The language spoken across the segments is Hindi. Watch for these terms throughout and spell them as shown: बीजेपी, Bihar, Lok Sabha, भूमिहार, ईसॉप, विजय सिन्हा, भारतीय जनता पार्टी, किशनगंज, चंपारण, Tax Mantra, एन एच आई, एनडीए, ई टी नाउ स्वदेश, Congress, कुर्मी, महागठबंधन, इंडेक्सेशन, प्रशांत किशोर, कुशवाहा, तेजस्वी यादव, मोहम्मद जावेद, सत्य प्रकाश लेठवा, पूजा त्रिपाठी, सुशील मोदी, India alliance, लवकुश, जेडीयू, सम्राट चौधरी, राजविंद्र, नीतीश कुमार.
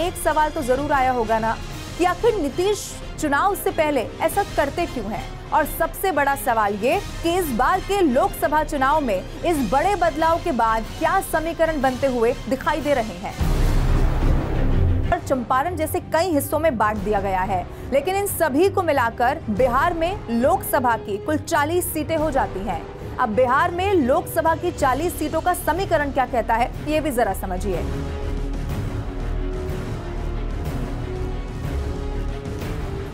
एक सवाल तो जरूर आया होगा ना कि आखिर नीतीश चुनाव से पहले ऐसा करते क्यों हैं? और सबसे बड़ा सवाल ये कि इस बार के लोकसभा चुनाव में इस बड़े बदलाव के बाद क्या समीकरण बनते हुए दिखाई दे रहे हैं? चंपारण जैसे कई हिस्सों में बांट दिया गया है, लेकिन इन सभी को मिलाकर बिहार में लोकसभा की कुल 40 सीटें हो जाती हैं। अब बिहार में लोकसभा की 40 सीटों का समीकरण क्या कहता है, ये भी जरा समझिए।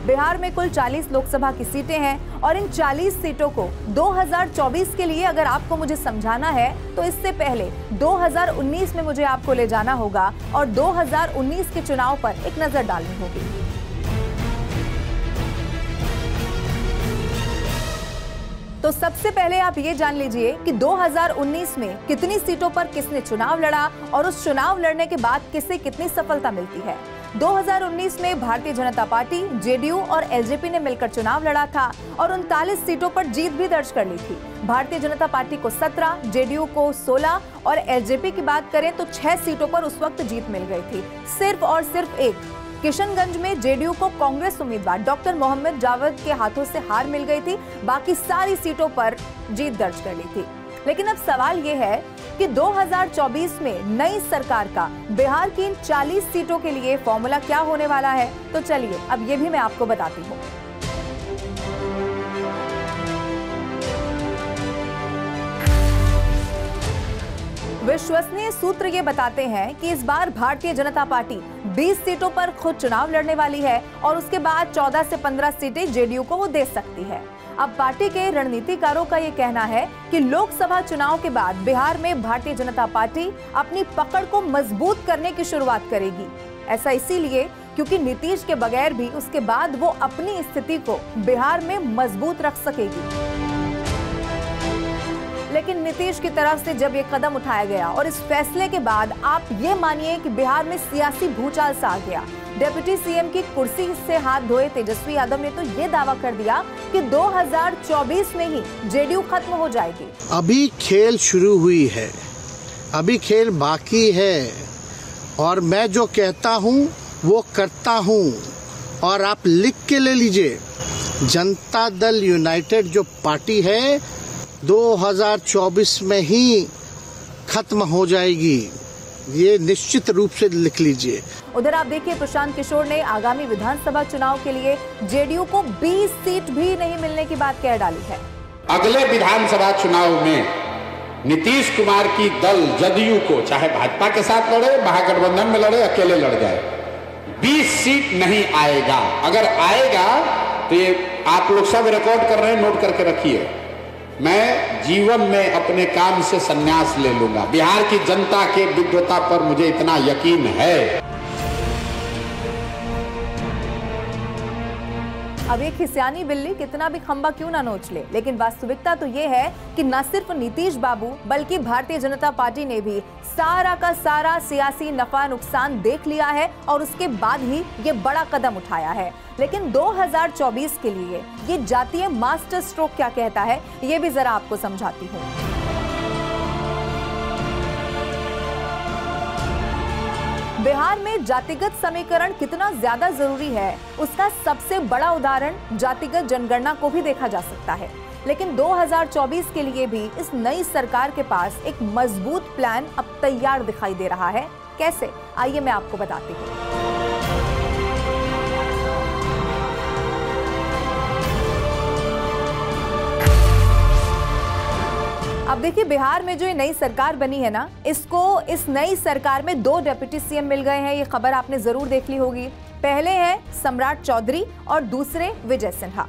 बिहार में कुल 40 लोकसभा की सीटें हैं और इन 40 सीटों को 2024 के लिए अगर आपको मुझे समझाना है तो इससे पहले 2019 में मुझे आपको ले जाना होगा और 2019 के चुनाव पर एक नजर डालनी होगी। तो सबसे पहले आप ये जान लीजिए कि 2019 में कितनी सीटों पर किसने चुनाव लड़ा और उस चुनाव लड़ने के बाद किसे कितनी सफलता मिलती है। 2019 में भारतीय जनता पार्टी, जेडीयू और एलजेपी ने मिलकर चुनाव लड़ा था और 39 सीटों पर जीत भी दर्ज कर ली थी। भारतीय जनता पार्टी को 17, जेडीयू को 16 और एलजेपी की बात करें तो 6 सीटों पर उस वक्त जीत मिल गई थी, सिर्फ और सिर्फ एक। किशनगंज में जेडीयू को कांग्रेस उम्मीदवार डॉक्टर मोहम्मद जावेद के हाथों से हार मिल गई थी, बाकी सारी सीटों पर जीत दर्ज कर ली थी। लेकिन अब सवाल ये है कि 2024 में नई सरकार का बिहार की इन 40 सीटों के लिए फॉर्मूला क्या होने वाला है, तो चलिए अब ये भी मैं आपको बताती हूँ। विश्वसनीय सूत्र ये बताते हैं कि इस बार भारतीय जनता पार्टी 20 सीटों पर खुद चुनाव लड़ने वाली है और उसके बाद 14 से 15 सीटें जेडीयू को वो दे सकती है। अब पार्टी के रणनीतिकारों का ये कहना है कि लोकसभा चुनाव के बाद बिहार में भारतीय जनता पार्टी अपनी पकड़ को मजबूत करने की शुरुआत करेगी। ऐसा इसीलिए क्योंकि नीतीश के बगैर भी उसके बाद वो अपनी स्थिति को बिहार में मजबूत रख सकेगी। लेकिन नीतीश की तरफ से जब ये कदम उठाया गया और इस फैसले के बाद आप ये मानिए कि बिहार में सियासी भूचाल सा आ गया। डिप्टी सीएम की कुर्सी से हाथ धोए तेजस्वी यादव ने तो ये दावा कर दिया कि 2024 में ही जेडीयू खत्म हो जाएगी। अभी खेल शुरू हुई है, अभी खेल बाकी है और मैं जो कहता हूँ वो करता हूँ। और आप लिख के ले लीजिए, जनता दल यूनाइटेड जो पार्टी है 2024 में ही खत्म हो जाएगी, ये निश्चित रूप से लिख लीजिए। उधर आप देखिए, प्रशांत किशोर ने आगामी विधानसभा चुनाव के लिए जेडीयू को 20 सीट भी नहीं मिलने की बात कह डाली है। अगले विधानसभा चुनाव में नीतीश कुमार की दल जदयू को, चाहे भाजपा के साथ लड़े, महागठबंधन में लड़े, अकेले लड़ जाए, 20 सीट नहीं आएगा। अगर आएगा तो ये आप लोग सब रिकॉर्ड कर रहे हैं, नोट करके रखिए, मैं जीवन में अपने काम से संन्यास ले लूंगा। बिहार की जनता के विद्वता पर मुझे इतना यकीन है। अब एक खिसियानी बिल्ली कितना भी खंबा क्यों ना नोच ले, लेकिन वास्तविकता तो ये है कि न सिर्फ नीतीश बाबू बल्कि भारतीय जनता पार्टी ने भी सारा का सारा सियासी नफा नुकसान देख लिया है और उसके बाद ही ये बड़ा कदम उठाया है। लेकिन 2024 के लिए ये जातीय मास्टर स्ट्रोक क्या कहता है, ये भी जरा आपको समझाती हूँ। बिहार में जातिगत समीकरण कितना ज्यादा जरूरी है, उसका सबसे बड़ा उदाहरण जातिगत जनगणना को भी देखा जा सकता है। लेकिन 2024 के लिए भी इस नई सरकार के पास एक मजबूत प्लान अब तैयार दिखाई दे रहा है। कैसे, आइए मैं आपको बताती हूँ। अब देखिए, बिहार में जो ये नई सरकार बनी है ना, इसको, इस नई सरकार में 2 डिप्टी सीएम मिल गए हैं। ये खबर आपने जरूर देख ली होगी। पहले हैं सम्राट चौधरी और दूसरे विजय सिन्हा।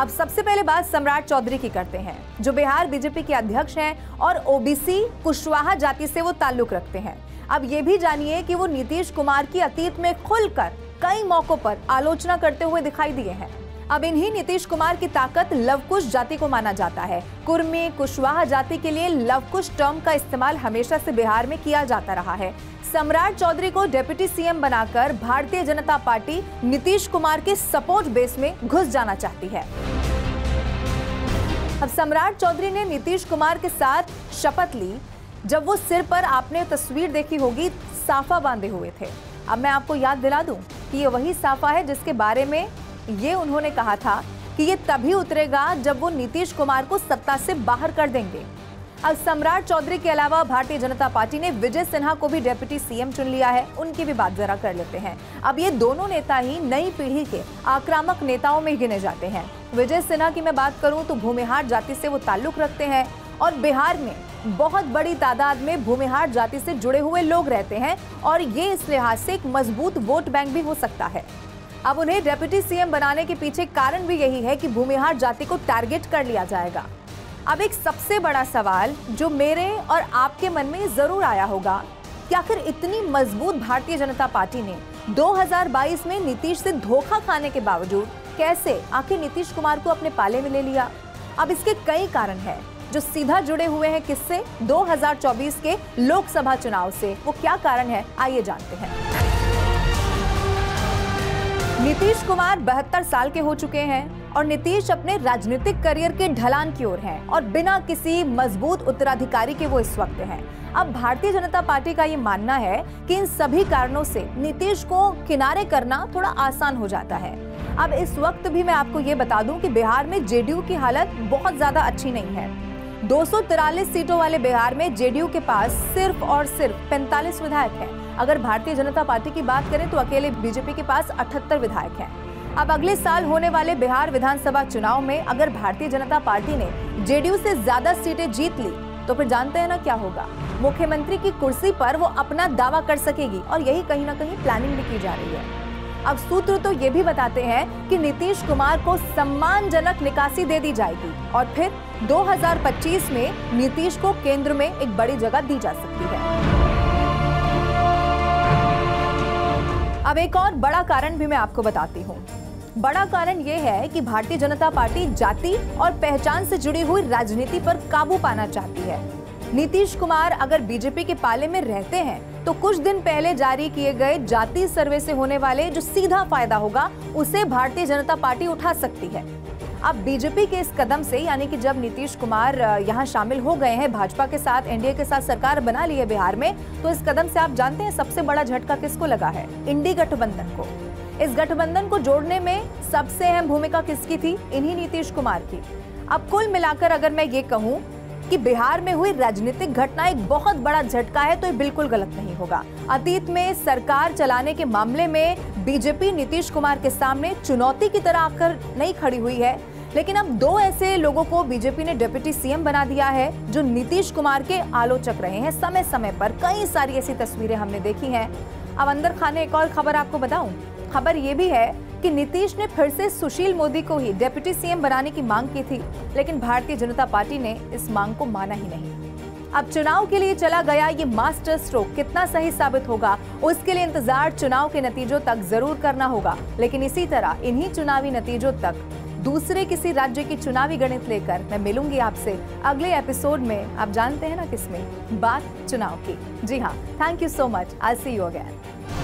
अब सबसे पहले बात सम्राट चौधरी की करते हैं, जो बिहार बीजेपी के अध्यक्ष हैं और ओबीसी कुशवाहा जाति से वो ताल्लुक रखते हैं। अब ये भी जानिए कि वो नीतीश कुमार की अतीत में खुलकर कई मौकों पर आलोचना करते हुए दिखाई दिए हैं। अब इन्हीं नीतीश कुमार की ताकत लवकुश जाति को माना जाता है। कुर्मी, कुशवाहा जाति के लिए लवकुश टर्म का इस्तेमाल हमेशा से बिहार में किया जाता रहा है। सम्राट चौधरी को डिप्टी सीएम बनाकर भारतीय जनता पार्टी नीतीश कुमार के सपोर्ट बेस में घुस जाना चाहती है। अब सम्राट चौधरी ने नीतीश कुमार के साथ शपथ ली जब वो सिर पर, आपने तस्वीर देखी होगी, साफा बांधे हुए थे। अब मैं आपको याद दिला दूं कि ये वही साफा है जिसके बारे में ये उन्होंने कहा था कि ये तभी उतरेगा जब वो नीतीश कुमार को सत्ता से बाहर कर देंगे। अब सम्राट चौधरी के अलावा भारतीय जनता पार्टी ने विजय सिन्हा को भी डेप्यूटी सीएम चुन लिया है, उनकी भी बात जरा कर लेते हैं। अब ये दोनों नेता ही नई पीढ़ी के आक्रामक नेताओं में गिने जाते हैं। विजय सिन्हा की मैं बात करूं तो भूमिहार जाति से वो ताल्लुक रखते हैं और बिहार में बहुत बड़ी तादाद में भूमिहार जाति से जुड़े हुए लोग रहते हैं और ये इस लिहाज से एक मजबूत वोट बैंक भी हो सकता है। अब उन्हें डेप्यूटी सीएम बनाने के पीछे कारण भी यही है कि भूमिहार जाति को टारगेट कर लिया जाएगा। अब एक सबसे बड़ा सवाल जो मेरे और आपके मन में जरूर आया होगा कि आखिर इतनी मजबूत भारतीय जनता पार्टी ने 2022 में नीतीश से धोखा खाने के बावजूद कैसे आखिर नीतीश कुमार को अपने पाले में ले लिया। अब इसके कई कारण हैं जो सीधा जुड़े हुए हैं किससे, 2024 के लोकसभा चुनाव से। वो क्या कारण है आइए जानते हैं। नीतीश कुमार 72 साल के हो चुके हैं और नीतीश अपने राजनीतिक करियर के ढलान की ओर हैं और बिना किसी मजबूत उत्तराधिकारी के वो इस वक्त हैं। अब भारतीय जनता पार्टी का ये मानना है कि इन सभी कारणों से नीतीश को किनारे करना थोड़ा आसान हो जाता है। अब इस वक्त भी मैं आपको ये बता दूं कि बिहार में जेडीयू की हालत बहुत ज्यादा अच्छी नहीं है। 243 सीटों वाले बिहार में जेडीयू के पास सिर्फ और सिर्फ 45 विधायक हैं। अगर भारतीय जनता पार्टी की बात करें तो अकेले बीजेपी के पास 78 विधायक हैं। अब अगले साल होने वाले बिहार विधानसभा चुनाव में अगर भारतीय जनता पार्टी ने जेडीयू से ज्यादा सीटें जीत ली तो फिर जानते हैं ना क्या होगा, मुख्यमंत्री की कुर्सी पर वो अपना दावा कर सकेगी और यही कहीं ना कहीं प्लानिंग भी की जा रही है। अब सूत्र तो ये भी बताते हैं कि नीतीश कुमार को सम्मानजनक निकासी दे दी जाएगी और फिर 2025 में नीतीश को केंद्र में एक बड़ी जगह दी जा सकती है। अब एक और बड़ा कारण भी मैं आपको बताती हूँ। बड़ा कारण ये है कि भारतीय जनता पार्टी जाति और पहचान से जुड़ी हुई राजनीति पर काबू पाना चाहती है। नीतीश कुमार अगर बीजेपी के पाले में रहते हैं तो कुछ दिन पहले जारी किए गए जाति सर्वे से होने वाले जो सीधा फायदा होगा उसे भारतीय जनता पार्टी उठा सकती है। अब बीजेपी के इस कदम से, यानी कि जब नीतीश कुमार यहाँ शामिल हो गए हैं, भाजपा के साथ एनडीए के साथ सरकार बना ली है बिहार में, तो इस कदम से आप जानते हैं सबसे बड़ा झटका किसको लगा है, इंडी गठबंधन को। इस गठबंधन को जोड़ने में सबसे अहम भूमिका किसकी थी, इन्हीं नीतीश कुमार की। अब कुल मिलाकर अगर मैं ये कहूँ कि बिहार में हुई राजनीतिक घटना एक बहुत बड़ा झटका है तो ये बिल्कुल गलत नहीं होगा। अतीत में सरकार चलाने के मामले में बीजेपी नीतीश कुमार के सामने चुनौती की तरह आकर नहीं खड़ी हुई है, लेकिन अब दो ऐसे लोगों को बीजेपी ने डिप्टी सीएम बना दिया है जो नीतीश कुमार के आलोचक रहे हैं। समय समय पर कई सारी ऐसी तस्वीरें हमने देखी हैं। अब अंदर खाने एक और खबर आपको बताऊं, खबर ये भी है कि नीतीश ने फिर से सुशील मोदी को ही डिप्टी सीएम बनाने की मांग की थी, लेकिन भारतीय जनता पार्टी ने इस मांग को माना ही नहीं। अब चुनाव के लिए चला गया ये मास्टर स्ट्रोक कितना सही साबित होगा उसके लिए इंतजार चुनाव के नतीजों तक जरूर करना होगा, लेकिन इसी तरह इन्हीं चुनावी नतीजों तक दूसरे किसी राज्य की चुनावी गणित लेकर मैं मिलूंगी आपसे अगले एपिसोड में। आप जानते हैं ना किसमें, बात चुनाव की। जी हाँ, thank you so much, I see you again.